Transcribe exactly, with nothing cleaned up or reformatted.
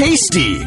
tasty!